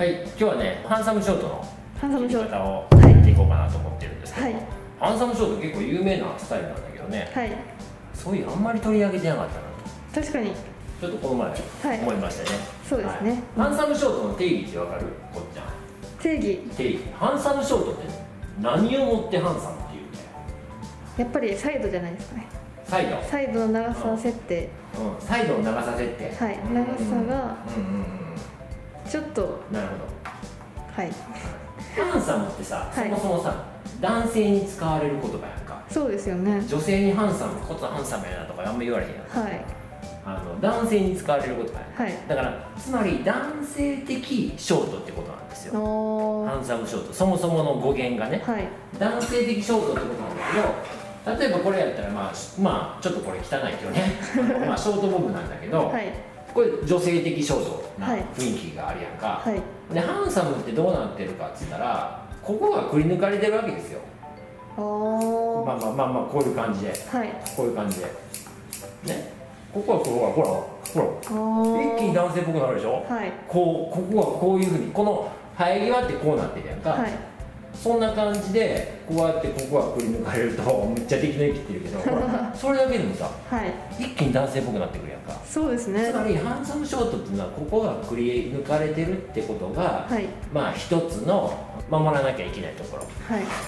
はい、今日はねハンサムショートの切り方をやっていこうかなと思ってるんですけど、はい、ハンサムショート結構有名なスタイルなんだけどね、はい、そういうあんまり取り上げてなかったなと。確かにちょっとこの前思いましたね、はい、そうですね、はい、ハンサムショートの定義ってわかる？こっちゃん定義ハンサムショートって何をもってハンサムっていうの？やっぱりサイドじゃないですかね。サイドの長さ設定、うん、サイドの長さ設定、はい、長さがちょっと、なるほど、はい。ハンサムってさ、そもそもさ男性に使われる言葉やんか。そうですよね。女性にハンサムことハンサムやなとかあんま言われへんやん。はい、男性に使われる言葉やん。はい、だからつまり男性的ショートってことなんですよ、ハンサムショート。そもそもの語源がね、はい、男性的ショートってことなんだけど、例えばこれやったらまあちょっとこれ汚いけどねまあショートボブなんだけど、はい、これ女性的ショートな雰囲気があるやんか、はいはい、でハンサムってどうなってるかっつったら、ここがくり抜かれてるわけですよ。まあこういう感じで、はい、こういう感じでね、ここはほら一気に男性っぽくなるでしょ、はい、ここはこういうふうにこの生え際ってこうなってるやんか、はい、そんな感じでこうやってここはくり抜かれるとめっちゃ敵の生きてるけどそれだけでもさ、はい、一気に男性っぽくなってくるやんか。そうですね。つまりハンサムショートっていうのはここがくり抜かれてるってことが、はい、まあ一つの守らなきゃいけないところ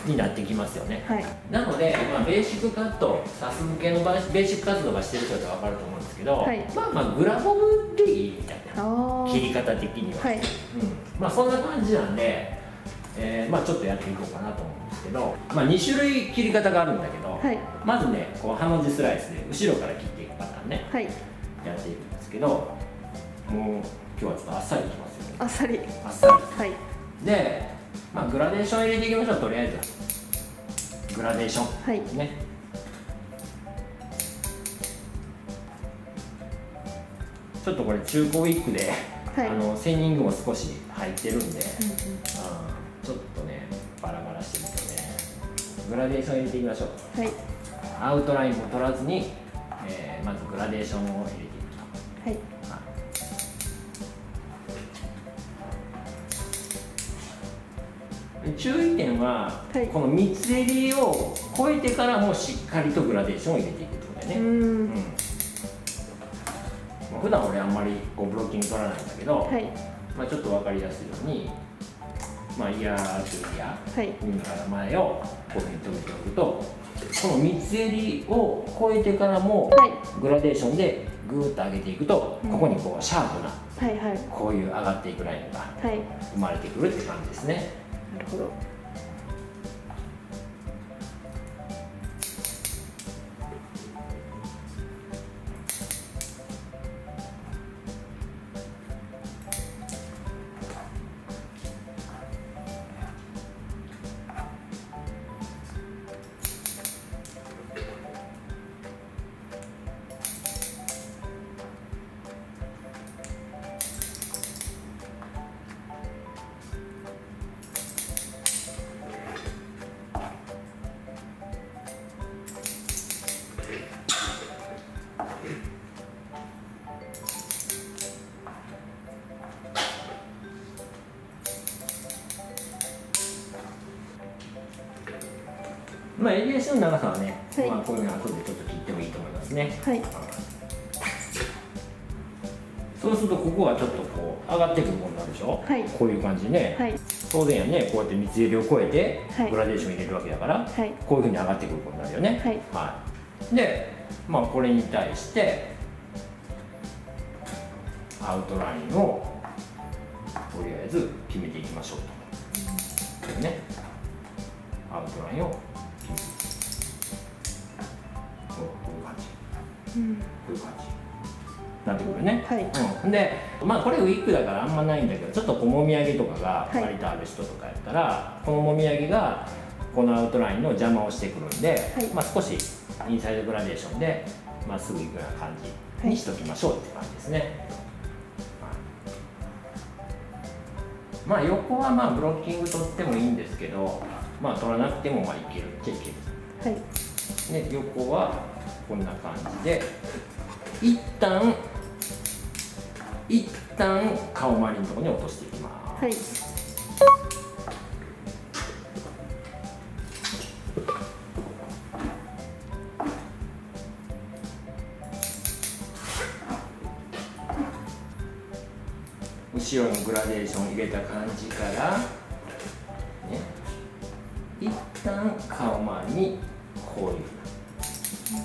になってきますよね、はいはい、なので、まあ、ベーシックカットサス向けのベーシックカットとかしてる人は分かると思うんですけど、はい、まあグラボブでいいみたいな切り方的には、はい、まあそんな感じなんで。まあちょっとやっていこうかなと思うんですけど、まあ、2種類切り方があるんだけど、はい、まずねこうハの字スライスで後ろから切っていくパターンね、はい、やっていくんですけど、もう今日はちょっとあっさりいきますよね。あっさり、はい、で、まあ、グラデーション入れていきましょう。とりあえずグラデーション、はい、ね、ちょっとこれ中古ウィッグで、はい、セーニングも少し入ってるんで、うんうん、ちょっとねバラバラしてみてね、グラデーション入れていきましょう、はい、アウトラインも取らずに、まずグラデーションを入れていくと、はい、はい、注意点は、はい、この三つ襟を越えてからもしっかりとグラデーションを入れていくってことだよね。うん、普段俺あんまりこうブロッキング取らないんだけど、はい、まあちょっと分かりやすいように、まあ、イヤーとイヤー、海から前をこういうふうに留めておくと、この三つ襟を越えてからもグラデーションでグーッと上げていくと、ここにこうシャープなこういう上がっていくラインが生まれてくるって感じですね。なるほど。まあ、襟足の長さはね、はい、まあこういうのは後でちょっと切ってもいいと思いますね。はい、そうするとここはちょっとこう上がってくるものなんでしょ、はい、こういう感じね、はい、当然やね、こうやって三つ襟を越えてグラデーション入れるわけだから、はい、こういうふうに上がってくることになるよね。はい、はい、で、まあ、これに対してアウトラインをとりあえず決めていきましょうと、これね、アウトラインをこういう感じなってくるね。はい、うん、で、まあこれウィッグだからあんまないんだけど、ちょっとこうもみあげとかが割とある人とかやったら、はい、このもみあげがこのアウトラインの邪魔をしてくるんで、はい、まあ少しインサイドグラデーションでまっすぐいくような感じにしときましょうって感じですね。はい、まあ横はまあブロッキング取ってもいいんですけど、まあ取らなくてもまあいけるっちゃいける。はい、で横はこんな感じで一旦旦顔周りのところに落としていきます。はい。後ろのグラデーションを入れた感じから、ね、一旦顔周りにこういう、ちょっ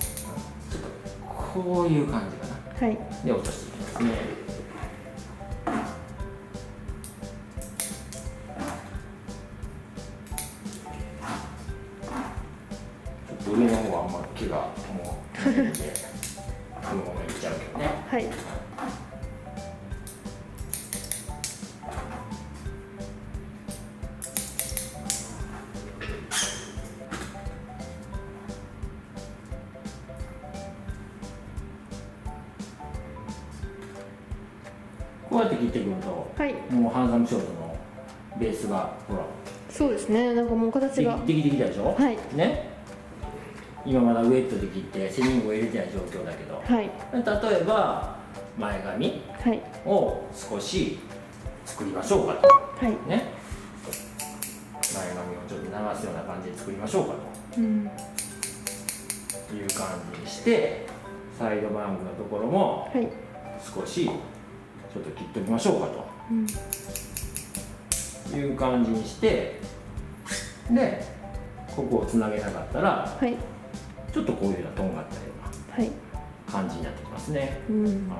とこういう感じかな。はい。で落としていきますね。上の方はあんまり毛がもうないのでこのままいっちゃうけどね。はい。こうやって切っていくと、はい、もうハンサムショートのベースがほら。そうですね。なんかもう形ができてきたでしょ。はい。ね。今まだウエットで切ってセリングを入れてない状況だけど、はい、例えば前髪を少し作りましょうかと、はい、ね、前髪をちょっと流すような感じで作りましょうかと、うん、いう感じにして、サイドバングのところも少しちょっと切っておきましょうかと、うん、いう感じにして、でここをつなげなかったら、はい、ちょっとこういうようなとんがったような感じになってきますね。うん、は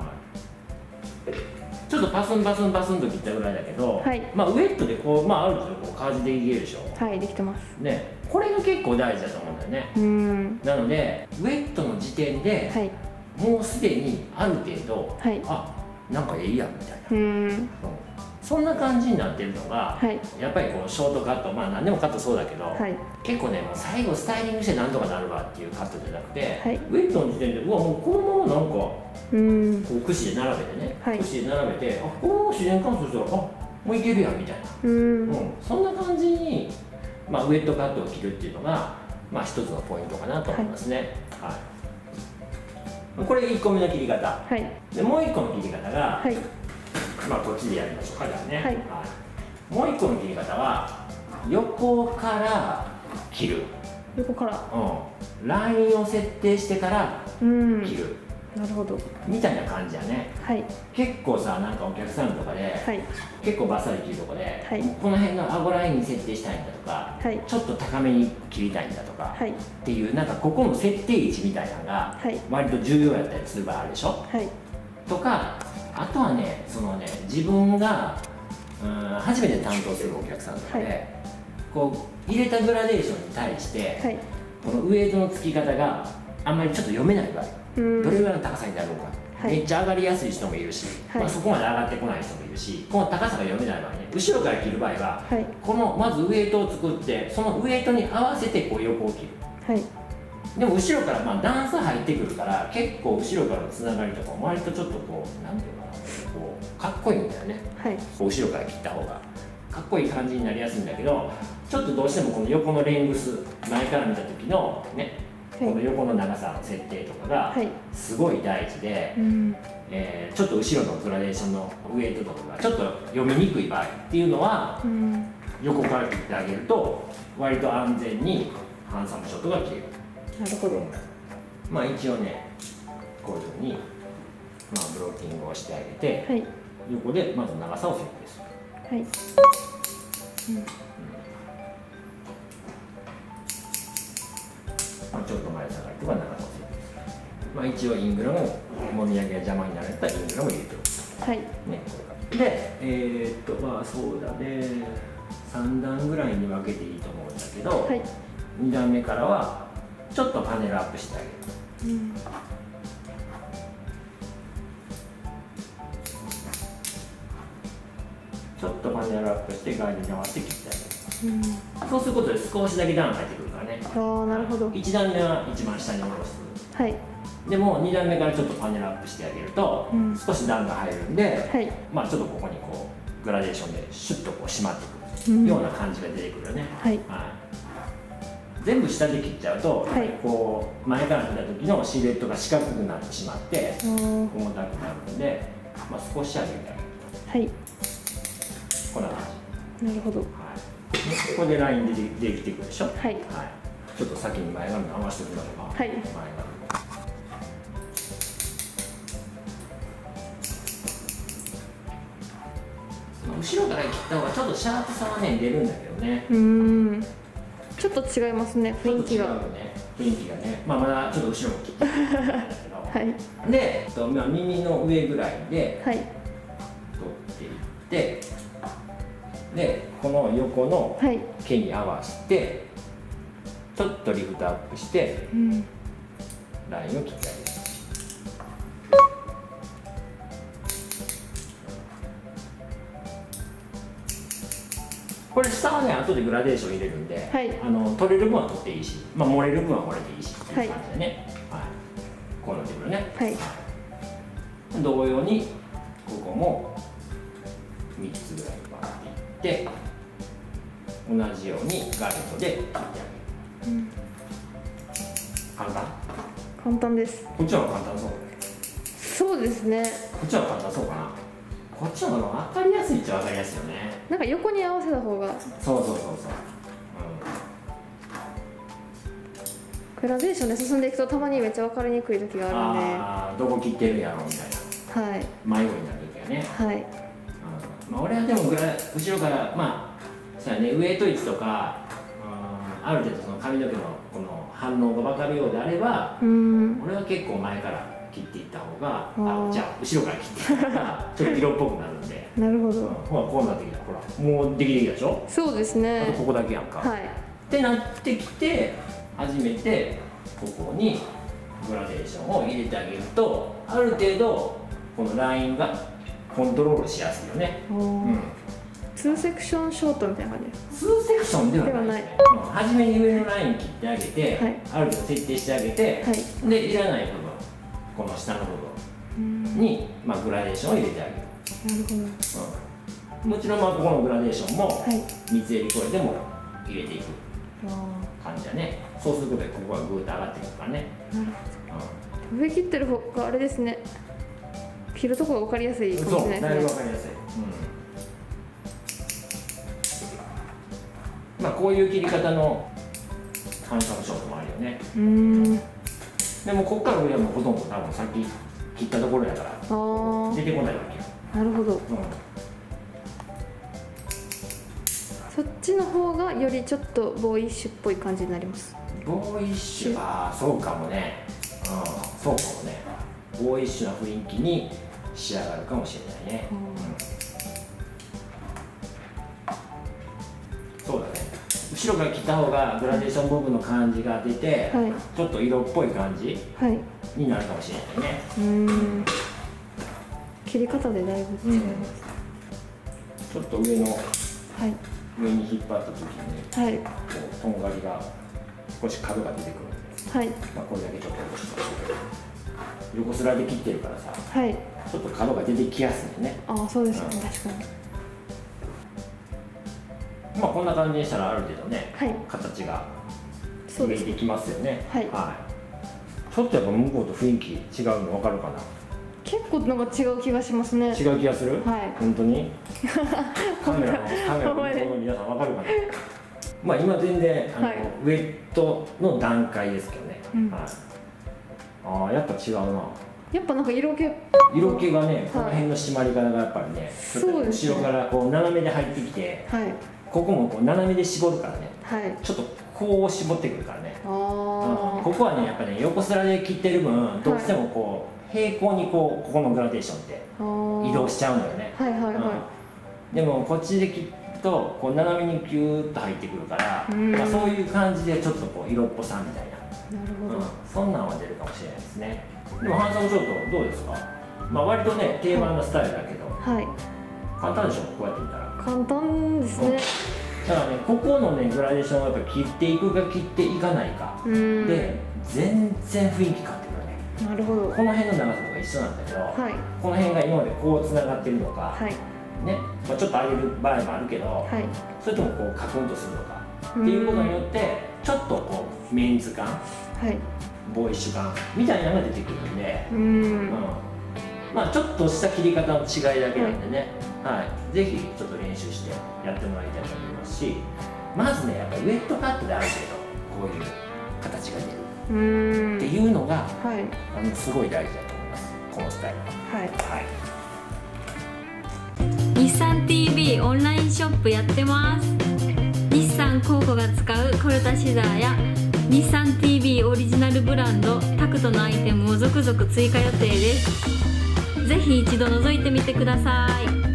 い。ちょっとパスンパスンパスンと切ったぐらいだけど、はい、まあウエットでこう、まあある程度こう感じでいけるでしょ。はい、できてます。ね、これが結構大事だと思うんだよね。うん。なのでウエットの時点で、はい、もうすでにある程度、はい、あ、なんかええやんみたいな。うん。そんな感じになってるのが、はい、やっぱりこうショートカット、まあ何でもカットそうだけど、はい、結構ね、もう最後スタイリングしてなんとかなるわっていうカットじゃなくて、はい、ウェットの時点でうわもうこのままなんかこう櫛で並べてね、はい、櫛で並べて、あ、このまま自然乾燥したら、あ、もういけるやんみたいな、そんな感じに、まあ、ウェットカットを切るっていうのが、まあ、一つのポイントかなと思いますね。はい、はい、これ1個目の切り方、はい、でもう1個の切り方が、はい、まあこっちでやりましょうかね。はい、はい。もう一個の切り方は横から切る。横から。うん。ラインを設定してから切る。なるほど。みたいな感じやね。はい。結構さ、なんかお客さんとかで、はい、結構バサリ切るとこで、はい、この辺の顎ラインに設定したいんだとか、はい、ちょっと高めに切りたいんだとか、はい、っていうなんかここの設定位置みたいなのが割と重要やったりする場合あるでしょ。はい。とか。あとはね、そのね、自分が初めて担当するお客さんとかで、はい、こう入れたグラデーションに対して、はい、このウエイトのつき方があんまりちょっと読めない場合、どれぐらいの高さになるのか、はい、めっちゃ上がりやすい人もいるし、はい、まあそこまで上がってこない人もいるし、この高さが読めない場合ね、後ろから切る場合は、はい、このまずウエイトを作って、そのウエイトに合わせてこう横を切る。はい、でも後ろからまあダンス入ってくるから、結構後ろからのつながりとか割とちょっとこうなんていうかな、こうかっこいいんだよね、はい、後ろから切った方がかっこいい感じになりやすいんだけど、ちょっとどうしてもこの横のレングス、前から見た時のね、はい、この横の長さの設定とかがすごい大事で、はい、ちょっと後ろのグラデーションのウエイトとかがちょっと読みにくい場合っていうのは、うん、横から切ってあげると割と安全にハンサムショットが切れる。なるほど。まあ一応ね、こういうふうに、まあ、ブロッキングをしてあげて、はい、横でまず長さを設定する。はい、まあ、ちょっと前下がりとか長さを設定する。まあ一応イングラム、もみあげが邪魔になるやったらイングラム入れておく。はい。ね、これで、まあそうだね、3段ぐらいに分けていいと思うんだけど、はい、2段目からは、ちょっとパネルアップしてあげる、うん、ちょっとパネルアップしてガイドに合わせて切ってあげる、うん、そうすることで少しだけ段が入ってくるからね。なるほど。1段目は一番下に下ろす、はい、でも2段目からちょっとパネルアップしてあげると、うん、少し段が入るんで、はい、まあちょっとここにこうグラデーションでシュッとこう締まってくるような感じが出てくるよね、うん、はい、全部下で切っちゃうと、はい、こう前から見た時のシルエットが四角くなってしまって重たくなるので、まあ、少し上げてあげると。はい。こんな感じ。なるほど。はい。ここでラインできていくでしょ。はい。はい。ちょっと先に前髪を合わせてもらえば。はい。前髪。後ろから切った方がちょっとシャープさはね出るんだけどね。ちょっと違いますね、雰囲気が。違うよね、雰囲気がね。まあまだちょっと後ろも切ってはい。で、耳の上ぐらいで取っていって、でこの横の毛に合わせてちょっとリフトアップしてラインを切ってあげる。これ下はね、後でグラデーション入れるんで、はい、取れる分は取っていいし、まあ、漏れる分は漏れていいしっていう感じでね、はいはい、こうなってくるね、はい、同様にここも3つぐらいバーっていって同じようにガレットで切ってあげる、簡単？簡単です。こっちは簡単そう。そうですね、こっちは簡単そうかな。こっちの方が分かりやすいっちゃ分かりやすいよね。なんか横に合わせた方が。そうそうそうそう。グラデーションで進んでいくと、たまにめっちゃ分かりにくい時があるんで。ああ、どこ切ってるやろみたいな。はい。迷いになる時はね。はい。まあ、俺はでも後ろから、まあ、そうやね、ウエイト位置とか。ある程度、その髪の毛の、この反応が分かるようであれば。俺は結構前から。切っていった方が、あ、じゃあ後ろから切っていったらちょっと色っぽくなるんで。なるほど。ほらこうなってきた、ほらもうできてきたでしょ。そうですね。あとここだけやんか。はい。ってなってきて初めてここにグラデーションを入れてあげると、ある程度このラインがコントロールしやすいよね。うん。ツーセクションショートみたいな感じ。ツーセクションではない。初めに上のライン切ってあげて、はい、ある程度設定してあげて、はい、でいらない部分。この下の部分に、まあ、グラデーションを入れてあげる。なるほど、うん、もちろんまあここのグラデーションも水襟これでも入れていく感じだね。そうすることでここがグーッと上がってくるからね。上切ってる方があれですね、切るとこが分かりやすいかもしれないですね。そう、だいぶ分かりやすい、うん、まあこういう切り方のハンサムショートもあるよね。でもここから上はもうほとんど多分さっき切ったところやから出てこないわけ。なるほど、うん、そっちの方がよりちょっとボーイッシュっぽい感じになります。ボーイッシュ、ああそうかもね、うん、そうかもね。ボーイッシュな雰囲気に仕上がるかもしれないね、うん、そうだね。後ろから切った方がグラデーション部分の感じが出て、はい、ちょっと色っぽい感じになるかもしれないね、切り方でだいぶ違います、ちょっと上の、はい、上に引っ張った時に、はい、こうとんがりが少し角が出てくるので、はい、まあこれだけちょっと横スラで切ってるからさ、はい、ちょっと角が出てきやすいね。ああそうですね、うん、確かに。まあこんな感じにしたらある程度ね、はい、形ができてきますよね。はい、はい、ちょっとやっぱ向こうと雰囲気違うの分かるかな。結構なんか違う気がしますね。違う気がする。はい、本当にカメラの皆さん分かるかな。まあ今全然はい、ウエットの段階ですけどね、うん、はい、ああやっぱ違うな。やっぱなんか色気がね、はい、この辺の締まり方がやっぱりね、後ろからこう斜めで入ってきて、はい、ここもこう斜めで絞るからね、はい、ちょっとこう絞ってくるからね。ここはねやっぱね横スラで切ってる分どうしてもこう平行にこうここのグラデーションって移動しちゃうのよね。でもこっちで切るとこう斜めにキューッと入ってくるから、まあ、そういう感じでちょっとこう色っぽさみたいな、そんなんは出るかもしれないですね。でもハンサムショートどうですか。まあ割とね定番のスタイルだけど、はい、簡単でしょ、こうやってみたら。簡単ですね。だからね、ここのねグラデーションはやっぱ切っていくか切っていかないかで全然雰囲気変わってくるね。なるほど。この辺の長さとか一緒なんだけど、はい、この辺が今までこうつながってるのか、はい、ね、まあ、ちょっと上げる場合もあるけど、はい、それともこうカクンとするのかっていうことによってちょっとこうメンズ感、はい、ボーイッシュ感みたいなのが出てくるんで、まあちょっとした切り方の違いだけなんでね。はい、ぜひちょっと練習してやってもらいたいと思いますし、まずねやっぱウェットカットである程度こういう形が出るっていうのが、はい、すごい大事だと思います、このスタイルは。はい、はい、日産 TV オンラインショップやってます。日産工子が使うコルタシザーや日産 TV オリジナルブランドタクトのアイテムを続々追加予定です。ぜひ一度覗いてみてください。